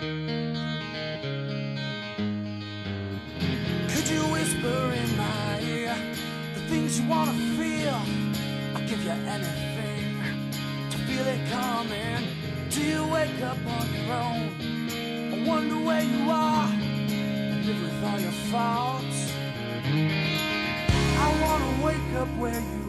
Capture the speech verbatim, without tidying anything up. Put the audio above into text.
Could you whisper in my ear the things you wanna feel? I'll give you anything to feel it coming. Do you wake up on your own? I wonder where you are and live with all your faults. I wanna wake up where you are.